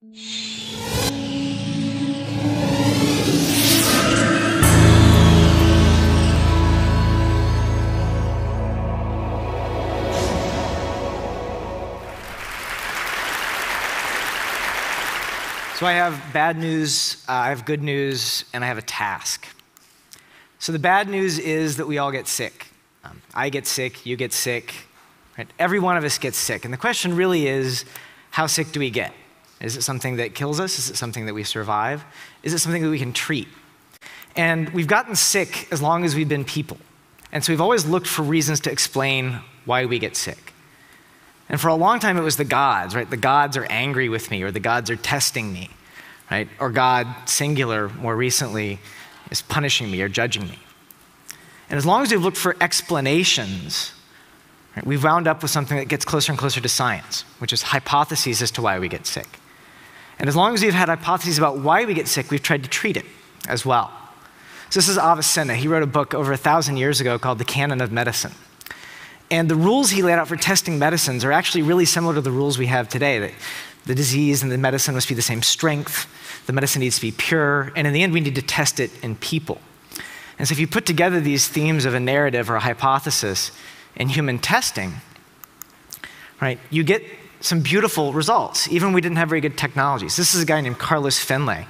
So I have bad news, I have good news, and I have a task. So the bad news is that we all get sick. I get sick, you get sick, right? Every one of us gets sick. And the question really is, how sick do we get? Is it something that kills us? Is it something that we survive? Is it something that we can treat? And we've gotten sick as long as we've been people. And so we've always looked for reasons to explain why we get sick. And for a long time, it was the gods, right? The gods are angry with me, or the gods are testing me, right? Or God, singular, more recently, is punishing me or judging me. And as long as we've looked for explanations, right, we've wound up with something that gets closer and closer to science, which is hypotheses as to why we get sick. And as long as we've had hypotheses about why we get sick, we've tried to treat it as well. So this is Avicenna. He wrote a book over 1,000 years ago called The Canon of Medicine. And the rules he laid out for testing medicines are actually really similar to the rules we have today, that the disease and the medicine must be the same strength, the medicine needs to be pure, and in the end we need to test it in people. And so if you put together these themes of a narrative or a hypothesis in human testing, right, you get some beautiful results, even when we didn't have very good technologies. This is a guy named Carlos Finlay.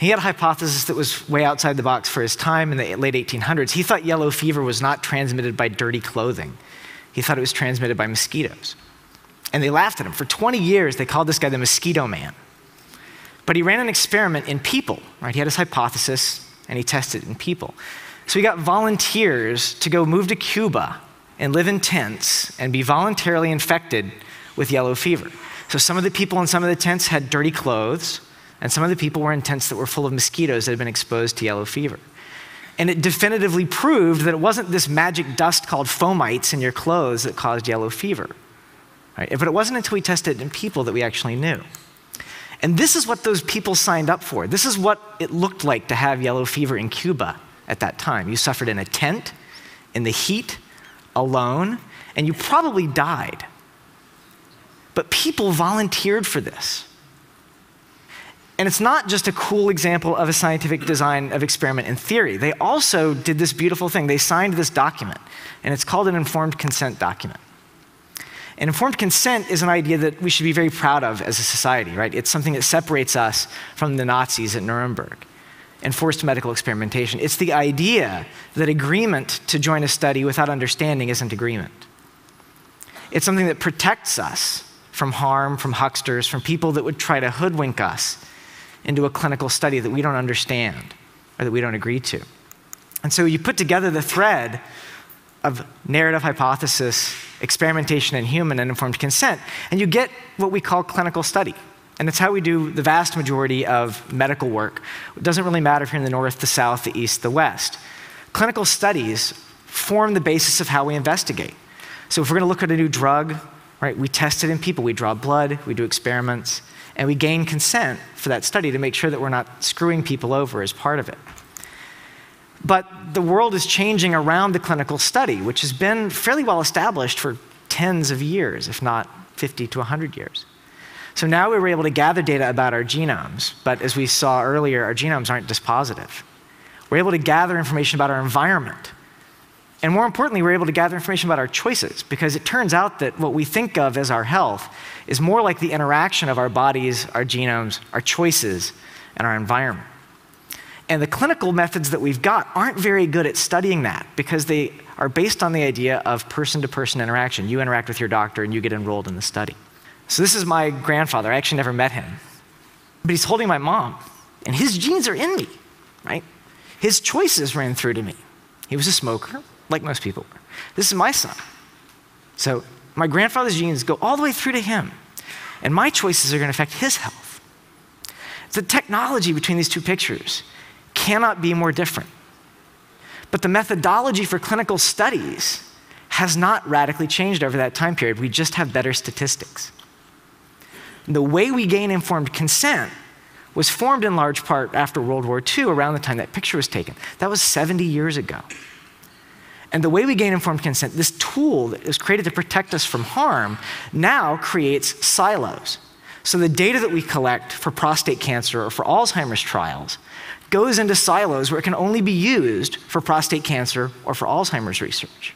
He had a hypothesis that was way outside the box for his time in the late 1800s. He thought yellow fever was not transmitted by dirty clothing. He thought it was transmitted by mosquitoes. And they laughed at him. For 20 years, they called this guy the Mosquito Man. But he ran an experiment in people, right? He had his hypothesis, and he tested it in people. So he got volunteers to go move to Cuba and live in tents and be voluntarily infected with yellow fever. So some of the people in some of the tents had dirty clothes, and some of the people were in tents that were full of mosquitoes that had been exposed to yellow fever. And it definitively proved that it wasn't this magic dust called fomites in your clothes that caused yellow fever. Right? But it wasn't until we tested it in people that we actually knew. And this is what those people signed up for. This is what it looked like to have yellow fever in Cuba at that time. You suffered in a tent, in the heat, alone, and you probably died. But people volunteered for this. And it's not just a cool example of a scientific design of experiment in theory. They also did this beautiful thing. They signed this document, and it's called an informed consent document. And informed consent is an idea that we should be very proud of as a society, right? It's something that separates us from the Nazis at Nuremberg and forced medical experimentation. It's the idea that agreement to join a study without understanding isn't agreement. It's something that protects us from harm, from hucksters, from people that would try to hoodwink us into a clinical study that we don't understand or that we don't agree to. And so you put together the thread of narrative hypothesis, experimentation in human, and informed consent, and you get what we call clinical study. And it's how we do the vast majority of medical work. It doesn't really matter if you're in the north, the south, the east, the west. Clinical studies form the basis of how we investigate. So if we're gonna look at a new drug, right, we test it in people, we draw blood, we do experiments, and we gain consent for that study to make sure that we're not screwing people over as part of it. But the world is changing around the clinical study, which has been fairly well established for tens of years, if not 50 to 100 years. So now we were able to gather data about our genomes, but as we saw earlier, our genomes aren't dispositive. We're able to gather information about our environment. And more importantly, we're able to gather information about our choices, because it turns out that what we think of as our health is more like the interaction of our bodies, our genomes, our choices, and our environment. And the clinical methods that we've got aren't very good at studying that, because they are based on the idea of person-to-person interaction. You interact with your doctor and you get enrolled in the study. So this is my grandfather. I actually never met him, but he's holding my mom, and his genes are in me, right? His choices ran through to me. He was a smoker, like most people were. This is my son. So my grandfather's genes go all the way through to him, and my choices are going to affect his health. The technology between these two pictures cannot be more different. But the methodology for clinical studies has not radically changed over that time period. We just have better statistics. And the way we gain informed consent was formed in large part after World War II, around the time that picture was taken. That was 70 years ago. And the way we gain informed consent, this tool that was created to protect us from harm, now creates silos. So the data that we collect for prostate cancer or for Alzheimer's trials goes into silos where it can only be used for prostate cancer or for Alzheimer's research.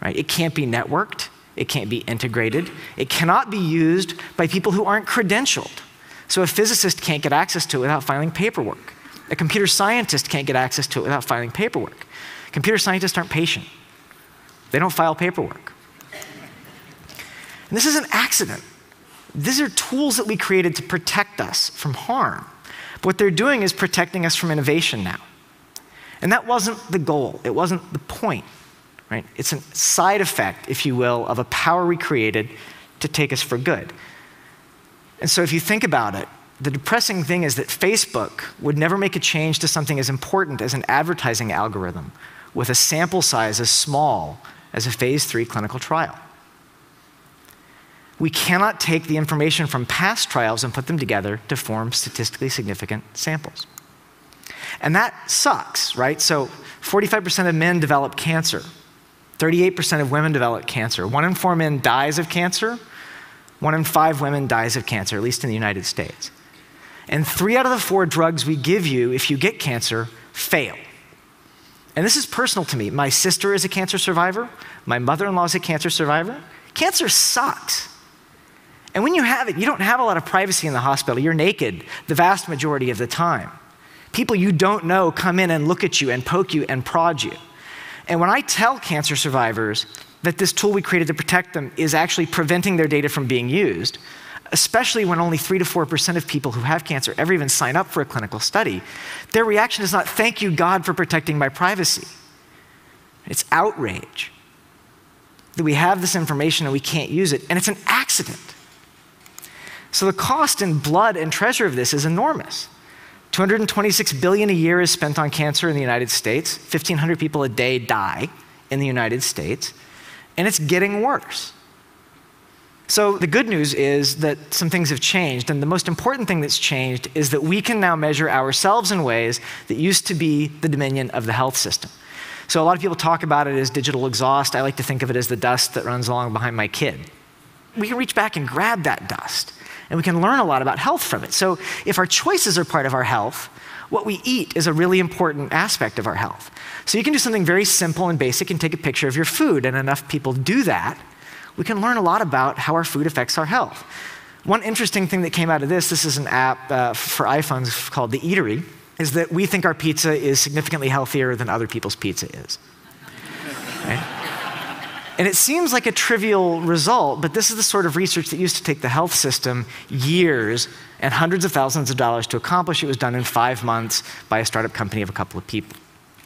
Right? It can't be networked. It can't be integrated. It cannot be used by people who aren't credentialed. So a physicist can't get access to it without filing paperwork. A computer scientist can't get access to it without filing paperwork. Computer scientists aren't patient. They don't file paperwork. And this is an accident. These are tools that we created to protect us from harm. But what they're doing is protecting us from innovation now. And that wasn't the goal. It wasn't the point. Right? It's a side effect, if you will, of a power we created to take us for good. And so if you think about it, the depressing thing is that Facebook would never make a change to something as important as an advertising algorithm with a sample size as small as a phase 3 clinical trial. We cannot take the information from past trials and put them together to form statistically significant samples. And that sucks, right? So 45% of men develop cancer. 38% of women develop cancer. 1 in 4 men dies of cancer. 1 in 5 women dies of cancer, at least in the United States. And 3 out of the 4 drugs we give you if you get cancer fail. And this is personal to me. My sister is a cancer survivor. My mother-in-law is a cancer survivor. Cancer sucks. And when you have it, you don't have a lot of privacy in the hospital. You're naked the vast majority of the time. People you don't know come in and look at you and poke you and prod you. And when I tell cancer survivors that this tool we created to protect them is actually preventing their data from being used, especially when only 3 to 4% of people who have cancer ever even sign up for a clinical study, their reaction is not, thank you, God, for protecting my privacy. It's outrage that we have this information and we can't use it, and it's an accident. So the cost in blood and treasure of this is enormous. $226 billion a year is spent on cancer in the United States. 1,500 people a day die in the United States. And it's getting worse. So the good news is that some things have changed. And the most important thing that's changed is that we can now measure ourselves in ways that used to be the dominion of the health system. So a lot of people talk about it as digital exhaust. I like to think of it as the dust that runs along behind my kid. We can reach back and grab that dust. And we can learn a lot about health from it. So if our choices are part of our health, what we eat is a really important aspect of our health. So you can do something very simple and basic and take a picture of your food, and enough people do that, we can learn a lot about how our food affects our health. One interesting thing that came out of this is an app for iPhones called The Eatery, is that we think our pizza is significantly healthier than other people's pizza is. Right? And it seems like a trivial result, but this is the sort of research that used to take the health system years and hundreds of thousands of dollars to accomplish. It was done in 5 months by a startup company of a couple of people.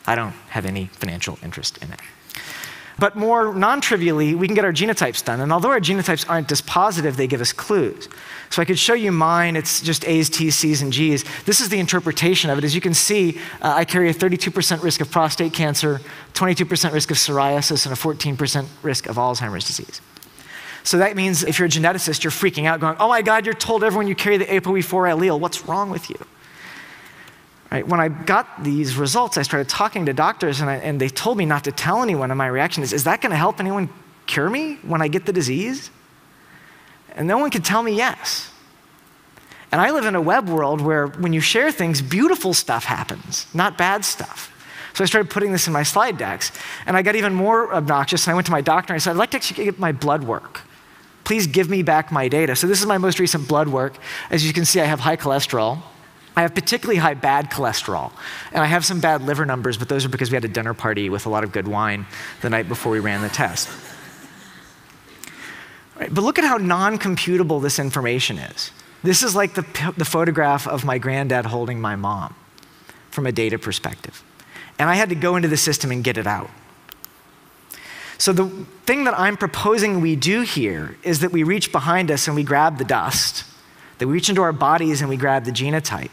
I don't have any financial interest in it. But more non-trivially, we can get our genotypes done. And although our genotypes aren't dispositive, they give us clues. So I could show you mine. It's just A's, T's, C's, and G's. This is the interpretation of it. As you can see, I carry a 32% risk of prostate cancer, 22% risk of psoriasis, and a 14% risk of Alzheimer's disease. So that means if you're a geneticist, you're freaking out going, oh my God, you're told everyone you carry the ApoE4 allele. What's wrong with you? Right? When I got these results, I started talking to doctors, and they told me not to tell anyone, and my reaction is that going to help anyone cure me when I get the disease? And no one could tell me yes. And I live in a web world where when you share things, beautiful stuff happens, not bad stuff. So I started putting this in my slide decks, and I got even more obnoxious, and I went to my doctor, and I said, I'd like to actually get my blood work. Please give me back my data. So this is my most recent blood work. As you can see, I have high cholesterol. I have particularly high bad cholesterol, and I have some bad liver numbers, but those are because we had a dinner party with a lot of good wine the night before we ran the test. Right, but look at how non-computable this information is. This is like the photograph of my granddad holding my mom from a data perspective. And I had to go into the system and get it out. So the thing that I'm proposing we do here is that we reach behind us and we grab the dust, that we reach into our bodies and we grab the genotype,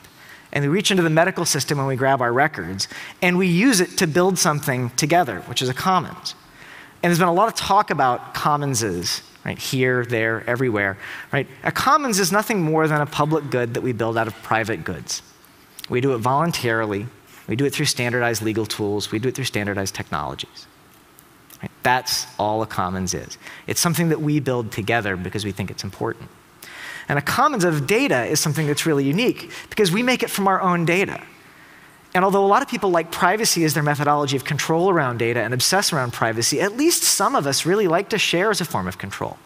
and we reach into the medical system and we grab our records, and we use it to build something together, which is a commons. And there's been a lot of talk about commonses, right? Here, there, everywhere, right? A commons is nothing more than a public good that we build out of private goods. We do it voluntarily. We do it through standardized legal tools. We do it through standardized technologies. Right? That's all a commons is. It's something that we build together because we think it's important. And the commons of data is something that's really unique because we make it from our own data. And although a lot of people like privacy as their methodology of control around data and obsess around privacy, at least some of us really like to share as a form of control.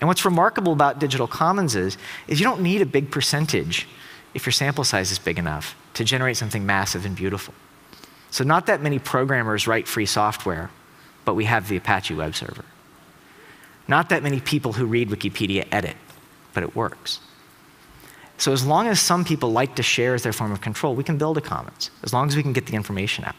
And what's remarkable about digital commons is you don't need a big percentage if your sample size is big enough to generate something massive and beautiful. So not that many programmers write free software, but we have the Apache web server. Not that many people who read Wikipedia edit, but it works. So as long as some people like to share as their form of control, we can build a commons, as long as we can get the information out.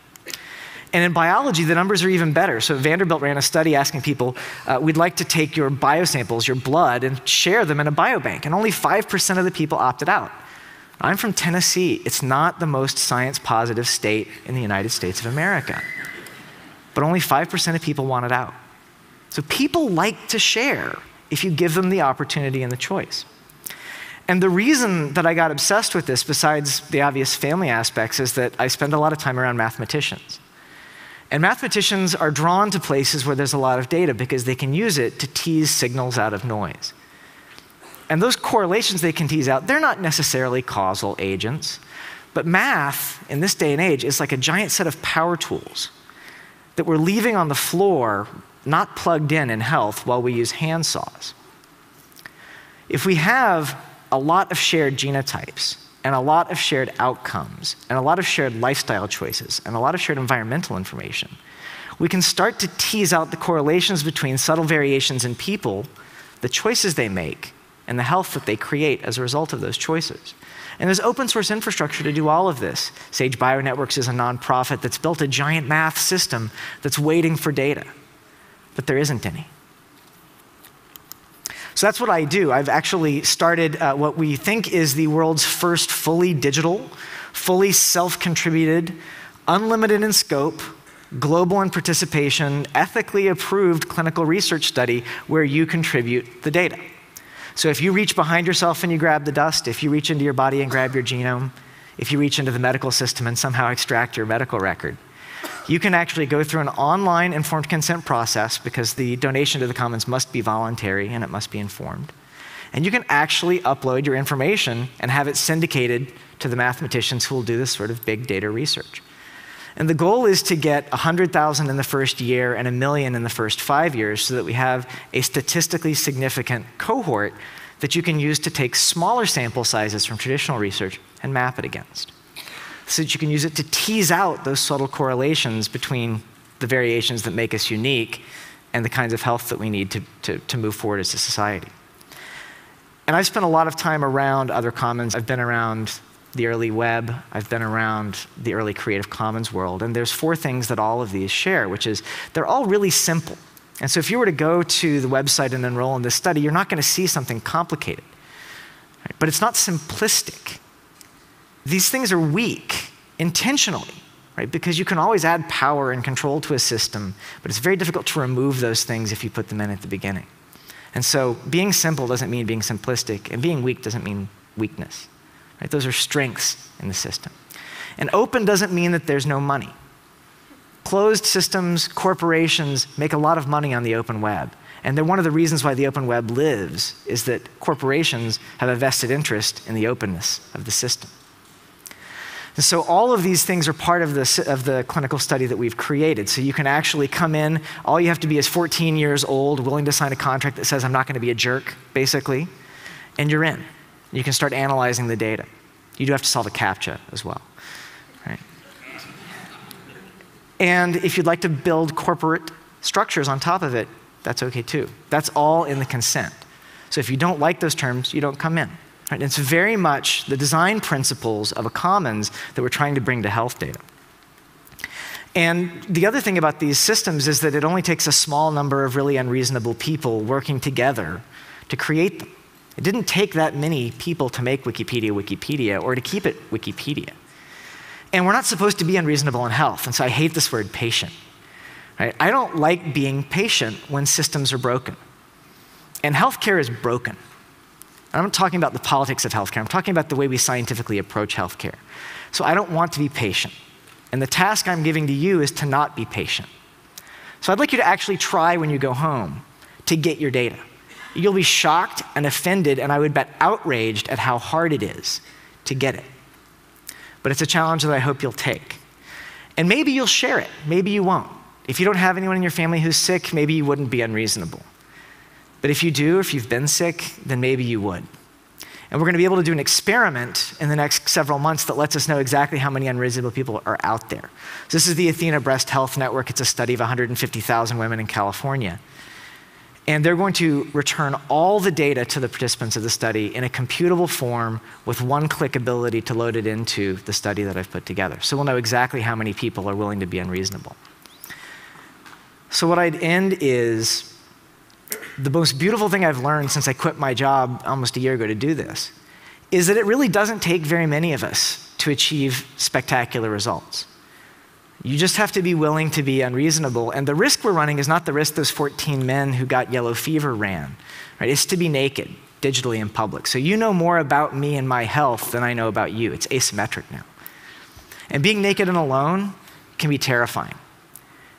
And in biology, the numbers are even better. So Vanderbilt ran a study asking people, we'd like to take your biosamples, your blood, and share them in a biobank. And only 5% of the people opted out. I'm from Tennessee. It's not the most science-positive state in the United States of America. But only 5% of people wanted out. So people like to share if you give them the opportunity and the choice. And the reason that I got obsessed with this, besides the obvious family aspects, is that I spend a lot of time around mathematicians. And mathematicians are drawn to places where there's a lot of data because they can use it to tease signals out of noise. And those correlations they can tease out, they're not necessarily causal agents. But math, in this day and age, is like a giant set of power tools that we're leaving on the floor, not plugged in health, while we use handsaws. If we have a lot of shared genotypes, and a lot of shared outcomes, and a lot of shared lifestyle choices, and a lot of shared environmental information, we can start to tease out the correlations between subtle variations in people, the choices they make, and the health that they create as a result of those choices. And there's open source infrastructure to do all of this. Sage Bionetworks is a nonprofit that's built a giant math system that's waiting for data, but there isn't any. So that's what I do. I've actually started what we think is the world's first fully digital, fully self-contributed, unlimited in scope, global in participation, ethically approved clinical research study where you contribute the data. So if you reach behind yourself and you grab the dust, if you reach into your body and grab your genome, if you reach into the medical system and somehow extract your medical record, you can actually go through an online informed consent process because the donation to the commons must be voluntary and it must be informed. And you can actually upload your information and have it syndicated to the mathematicians who will do this sort of big data research. And the goal is to get 100,000 in the first year and 1 million in the first 5 years so that we have a statistically significant cohort that you can use to take smaller sample sizes from traditional research and map it against, so that you can use it to tease out those subtle correlations between the variations that make us unique and the kinds of health that we need to move forward as a society. And I've spent a lot of time around other commons. I've been around the early web. I've been around the early Creative Commons world. And there's four things that all of these share, which is they're all really simple. And so if you were to go to the website and enroll in this study, you're not going to see something complicated. Right? But it's not simplistic. These things are weak intentionally, right? Because you can always add power and control to a system, but it's very difficult to remove those things if you put them in at the beginning. And so being simple doesn't mean being simplistic, and being weak doesn't mean weakness. Right? Those are strengths in the system. And open doesn't mean that there's no money. Closed systems, corporations make a lot of money on the open web. And they're one of the reasons why the open web lives is that corporations have a vested interest in the openness of the system. And so all of these things are part of the clinical study that we've created. So you can actually come in. All you have to be is 14 years old, willing to sign a contract that says, I'm not going to be a jerk, basically. And you're in. You can start analyzing the data. You do have to solve a CAPTCHA as well. Right? And if you'd like to build corporate structures on top of it, that's OK, too. That's all in the consent. So if you don't like those terms, you don't come in. Right? It's very much the design principles of a commons that we're trying to bring to health data. And the other thing about these systems is that it only takes a small number of really unreasonable people working together to create them. It didn't take that many people to make Wikipedia Wikipedia or to keep it Wikipedia. And we're not supposed to be unreasonable in health, and so I hate this word patient. Right? I don't like being patient when systems are broken. And healthcare is broken. I'm not talking about the politics of healthcare. I'm talking about the way we scientifically approach healthcare. So I don't want to be patient. And the task I'm giving to you is to not be patient. So I'd like you to actually try when you go home to get your data. You'll be shocked and offended, and I would bet outraged at how hard it is to get it. But it's a challenge that I hope you'll take. And maybe you'll share it, maybe you won't. If you don't have anyone in your family who's sick, maybe you wouldn't be unreasonable. But if you do, if you've been sick, then maybe you would. And we're gonna be able to do an experiment in the next several months that lets us know exactly how many unreasonable people are out there. So this is the Athena Breast Health Network. It's a study of 150,000 women in California. And they're going to return all the data to the participants of the study in a computable form with one-click ability to load it into the study that I've put together. So we'll know exactly how many people are willing to be unreasonable. So what I'd end is, the most beautiful thing I've learned since I quit my job almost a year ago to do this is that it really doesn't take very many of us to achieve spectacular results. You just have to be willing to be unreasonable, and the risk we're running is not the risk those 14 men who got yellow fever ran, right? It's to be naked, digitally in public. So you know more about me and my health than I know about you. It's asymmetric now. And being naked and alone can be terrifying,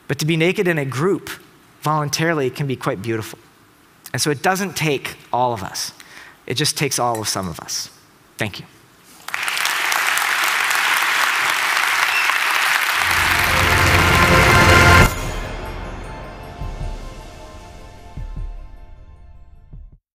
but to be naked in a group voluntarily can be quite beautiful. And so it doesn't take all of us. It just takes all of some of us. Thank you.